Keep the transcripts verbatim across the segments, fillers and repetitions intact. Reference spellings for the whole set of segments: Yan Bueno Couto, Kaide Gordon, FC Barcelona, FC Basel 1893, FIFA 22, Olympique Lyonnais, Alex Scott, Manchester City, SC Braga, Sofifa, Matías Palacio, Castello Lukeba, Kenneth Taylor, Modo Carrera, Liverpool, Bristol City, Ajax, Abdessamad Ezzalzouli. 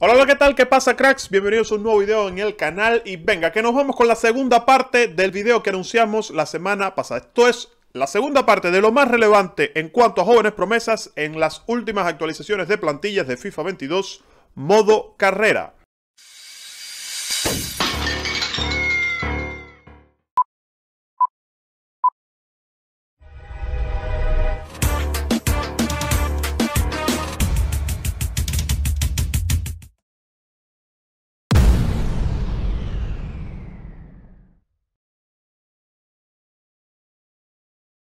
Hola, hola, ¿qué tal? ¿Qué pasa, cracks? Bienvenidos a un nuevo video en el canal y venga, que nos vamos con la segunda parte del video que anunciamos la semana pasada. Esto es la segunda parte de lo más relevante en cuanto a jóvenes promesas en las últimas actualizaciones de plantillas de FIFA veintidós modo carrera.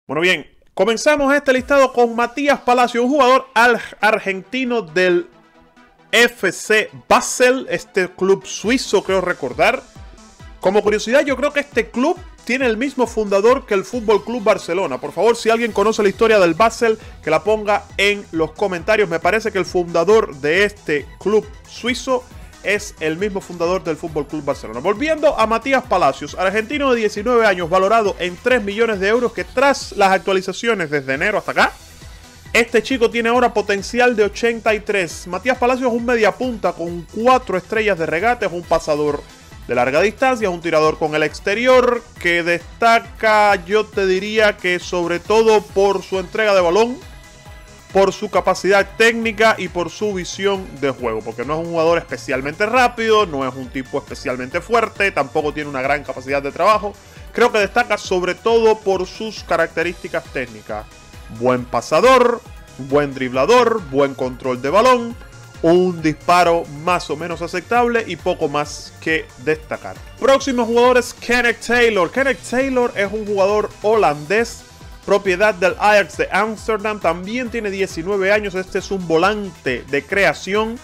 Bueno, bien, comenzamos este listado con Matías Palacio, un jugador argentino del F C Basel, este club suizo, creo recordar. Como curiosidad, yo creo que este club tiene el mismo fundador que el Fútbol Club Barcelona. Por favor, si alguien conoce la historia del Basel, que la ponga en los comentarios. Me parece que el fundador de este club suizo es el mismo fundador del Fútbol Club Barcelona. Volviendo a Matías Palacios, argentino de diecinueve años, valorado en tres millones de euros, que tras las actualizaciones desde enero hasta acá, este chico tiene ahora potencial de ochenta y tres. Matías Palacios es un mediapunta con cuatro estrellas de regate, es un pasador de larga distancia, es un tirador con el exterior que destaca, yo te diría que sobre todo por su entrega de balón, por su capacidad técnica y por su visión de juego, porque no es un jugador especialmente rápido, no es un tipo especialmente fuerte, tampoco tiene una gran capacidad de trabajo. Creo que destaca sobre todo por sus características técnicas: buen pasador, buen driblador, buen control de balón, un disparo más o menos aceptable y poco más que destacar. Próximo jugador es Kenneth Taylor. Kenneth Taylor es un jugador holandés, propiedad del Ajax de Ámsterdam, también tiene diecinueve años, este es un volante de creación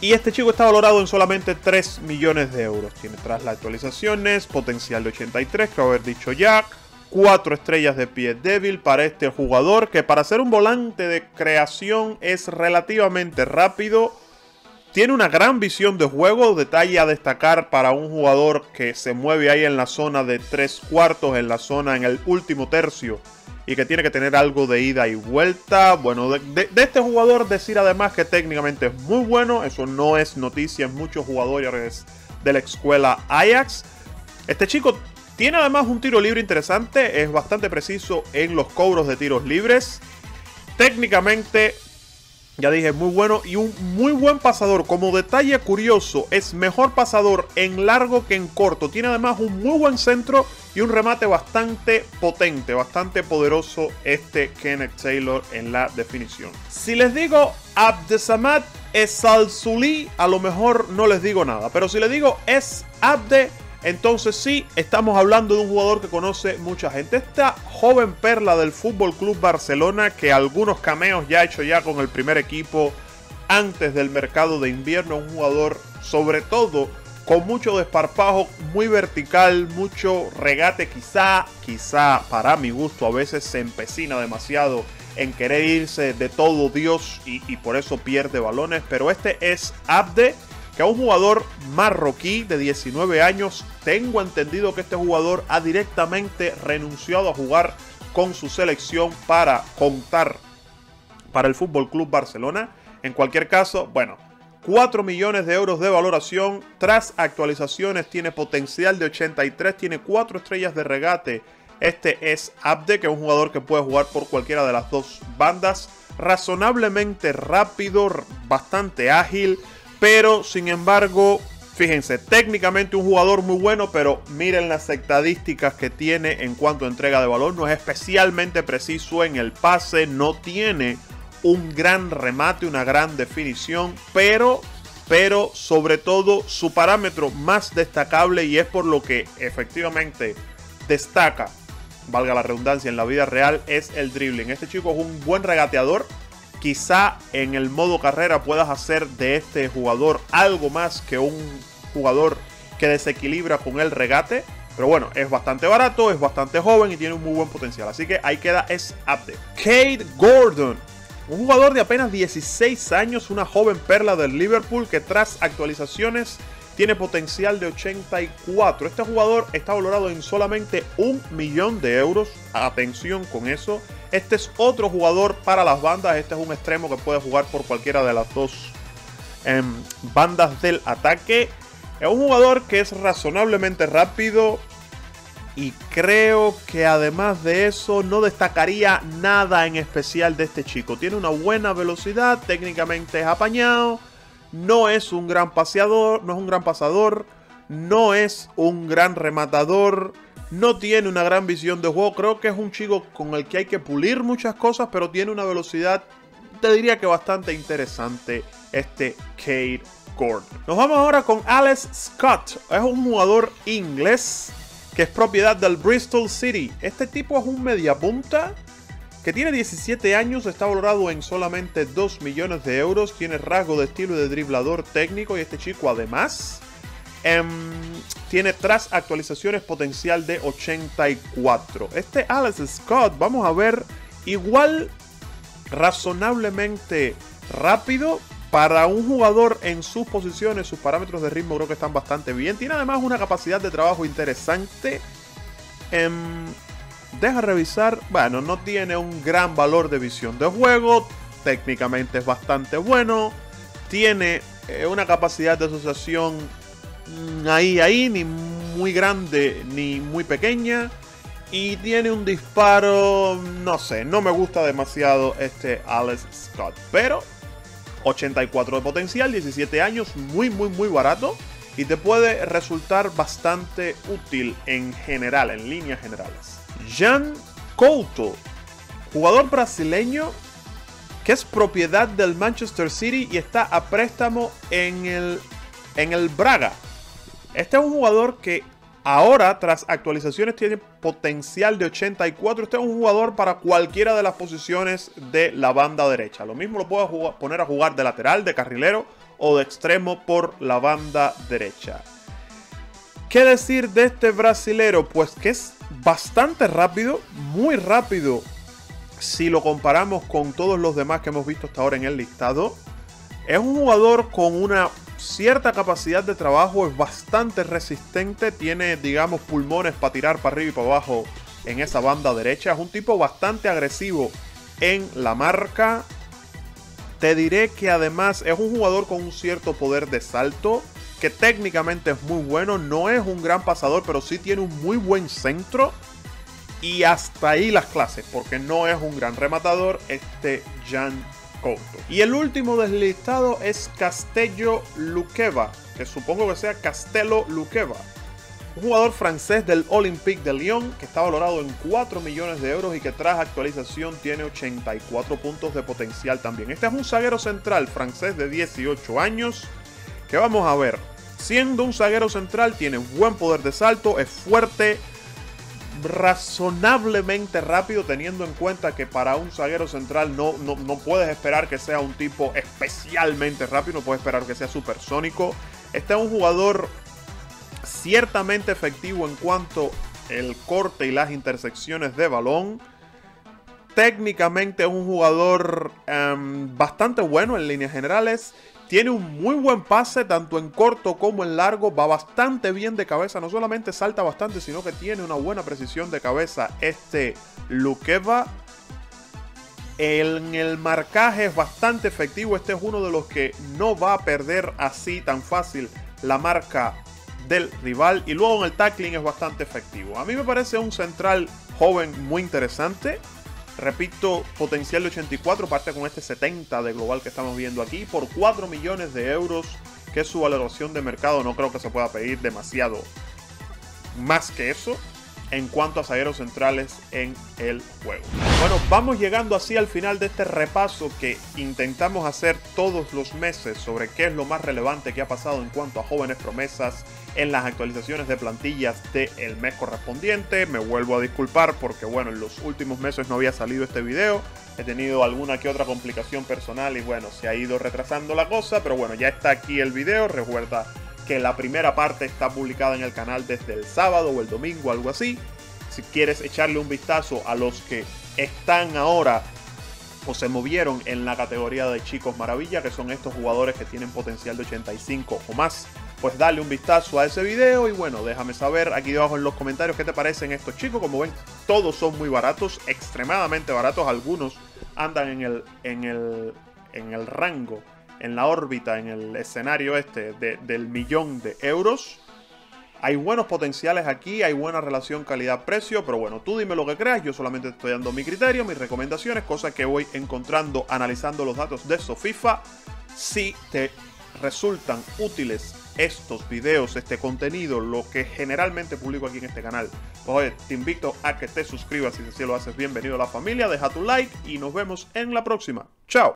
y este chico está valorado en solamente tres millones de euros. Tiene tras las actualizaciones potencial de ochenta y tres, creo haber dicho ya, cuatro estrellas de pie débil para este jugador, que para ser un volante de creación es relativamente rápido. Tiene una gran visión de juego, detalle a destacar para un jugador que se mueve ahí en la zona de tres cuartos, en la zona en el último tercio, y que tiene que tener algo de ida y vuelta. Bueno, de, de, de este jugador decir además que técnicamente es muy bueno, eso no es noticia en muchos jugadores de la escuela Ajax. Este chico tiene además un tiro libre interesante, es bastante preciso en los cobros de tiros libres. Técnicamente, ya dije, muy bueno y un muy buen pasador. Como detalle curioso, es mejor pasador en largo que en corto. Tiene además un muy buen centro y un remate bastante potente, bastante poderoso este Kenneth Taylor en la definición. Si les digo Abdessamad Ezzalzouli, a lo mejor no les digo nada. Pero si les digo es Abde, entonces sí, estamos hablando de un jugador que conoce mucha gente. Esta joven perla del Fútbol Club Barcelona, que algunos cameos ya ha hecho ya con el primer equipo antes del mercado de invierno, un jugador sobre todo con mucho desparpajo, muy vertical, mucho regate, quizá, quizá para mi gusto a veces se empecina demasiado en querer irse de todo Dios y, y por eso pierde balones, pero este es Abde, que es un jugador marroquí de diecinueve años. Tengo entendido que este jugador ha directamente renunciado a jugar con su selección para contar para el Fútbol Club Barcelona. En cualquier caso, bueno, cuatro millones de euros de valoración. Tras actualizaciones tiene potencial de ochenta y tres, tiene cuatro estrellas de regate. Este es Abde, que es un jugador que puede jugar por cualquiera de las dos bandas. Razonablemente rápido, bastante ágil, pero sin embargo, fíjense, técnicamente un jugador muy bueno, pero miren las estadísticas que tiene en cuanto a entrega de balón. No es especialmente preciso en el pase, no tiene un gran remate, una gran definición, pero, pero sobre todo su parámetro más destacable, y es por lo que efectivamente destaca, valga la redundancia, en la vida real, es el dribbling. Este chico es un buen regateador. Quizá en el modo carrera puedas hacer de este jugador algo más que un jugador que desequilibra con el regate. Pero bueno, es bastante barato, es bastante joven y tiene un muy buen potencial. Así que ahí queda, es Abde. Kaide Gordon, un jugador de apenas dieciséis años, una joven perla del Liverpool que tras actualizaciones tiene potencial de ochenta y cuatro. Este jugador está valorado en solamente un millón de euros. Atención con eso. Este es otro jugador para las bandas, este es un extremo que puede jugar por cualquiera de las dos en bandas del ataque. Es un jugador que es razonablemente rápido y creo que además de eso no destacaría nada en especial de este chico. Tiene una buena velocidad, técnicamente es apañado, no es un gran paseador, no es un gran pasador, no es un gran rematador, no tiene una gran visión de juego. Creo que es un chico con el que hay que pulir muchas cosas, pero tiene una velocidad, te diría que bastante interesante, este Kaide Gordon. Nos vamos ahora con Alex Scott. Es un jugador inglés que es propiedad del Bristol City. Este tipo es un mediapunta que tiene diecisiete años, está valorado en solamente dos millones de euros, tiene rasgo de estilo y de driblador técnico, y este chico además em, tiene tras actualizaciones potencial de ochenta y cuatro. Este Alex Scott, vamos a ver, igual razonablemente rápido. Para un jugador en sus posiciones, sus parámetros de ritmo creo que están bastante bien. Tiene además una capacidad de trabajo interesante. Eh, deja revisar. Bueno, no tiene un gran valor de visión de juego. Técnicamente es bastante bueno. Tiene eh, una capacidad de asociación ahí, ahí. Ni muy grande ni muy pequeña. Y tiene un disparo, no sé, no me gusta demasiado este Alex Scott. Pero ochenta y cuatro de potencial, diecisiete años, muy muy muy barato y te puede resultar bastante útil en general, en líneas generales. Yan Couto, jugador brasileño que es propiedad del Manchester City y está a préstamo en el, en el Braga. Este es un jugador que ahora, tras actualizaciones, tiene potencial de ochenta y cuatro. Este es un jugador para cualquiera de las posiciones de la banda derecha. Lo mismo lo puedo jugar, poner a jugar de lateral, de carrilero o de extremo por la banda derecha. ¿Qué decir de este brasilero? Pues que es bastante rápido, muy rápido, si lo comparamos con todos los demás que hemos visto hasta ahora en el listado. Es un jugador con una cierta capacidad de trabajo, es bastante resistente, tiene, digamos, pulmones para tirar para arriba y para abajo en esa banda derecha. Es un tipo bastante agresivo en la marca. Te diré que además es un jugador con un cierto poder de salto, que técnicamente es muy bueno. No es un gran pasador, pero sí tiene un muy buen centro. Y hasta ahí las clases, porque no es un gran rematador este Yan Couto. Y el último deslistado es Castello Lukeba, que supongo que sea Castello Lukeba, un jugador francés del Olympique de Lyon que está valorado en cuatro millones de euros y que tras actualización tiene ochenta y cuatro puntos de potencial también. Este es un zaguero central francés de dieciocho años que, vamos a ver, siendo un zaguero central tiene buen poder de salto, es fuerte, razonablemente rápido, teniendo en cuenta que para un zaguero central no, no, no puedes esperar que sea un tipo especialmente rápido, no puedes esperar que sea supersónico. Este es un jugador ciertamente efectivo en cuanto al corte y las intersecciones de balón. Técnicamente es un jugador um, bastante bueno en líneas generales. Tiene un muy buen pase, tanto en corto como en largo. Va bastante bien de cabeza. No solamente salta bastante, sino que tiene una buena precisión de cabeza este Lukeba. En el marcaje es bastante efectivo. Este es uno de los que no va a perder así tan fácil la marca del rival. Y luego en el tackling es bastante efectivo. A mí me parece un central joven muy interesante. Repito, potencial de ochenta y cuatro, parte con este setenta de global que estamos viendo aquí, por cuatro millones de euros, que es su valoración de mercado. No creo que se pueda pedir demasiado más que eso en cuanto a zagueros centrales en el juego. Bueno, vamos llegando así al final de este repaso que intentamos hacer todos los meses sobre qué es lo más relevante que ha pasado en cuanto a jóvenes promesas en las actualizaciones de plantillas del mes correspondiente. Me vuelvo a disculpar porque, bueno, en los últimos meses no había salido este video. He tenido alguna que otra complicación personal y, bueno, se ha ido retrasando la cosa. Pero bueno, ya está aquí el video. Recuerda que la primera parte está publicada en el canal desde el sábado o el domingo, algo así. Si quieres echarle un vistazo a los que están ahora o se movieron en la categoría de Chicos Maravilla, que son estos jugadores que tienen potencial de ochenta y cinco o más, pues dale un vistazo a ese video. Y bueno, déjame saber aquí debajo en los comentarios qué te parecen estos chicos. Como ven, todos son muy baratos, extremadamente baratos. Algunos andan en el, en el, en el rango en la órbita, en el escenario este de, del millón de euros. Hay buenos potenciales aquí, hay buena relación calidad-precio, pero bueno, tú dime lo que creas, yo solamente te estoy dando mi criterio, mis recomendaciones, cosas que voy encontrando, analizando los datos de Sofifa. Si te resultan útiles estos videos, este contenido, lo que generalmente publico aquí en este canal, pues oye, te invito a que te suscribas si así lo haces. Bienvenido a la familia, deja tu like y nos vemos en la próxima. ¡Chao!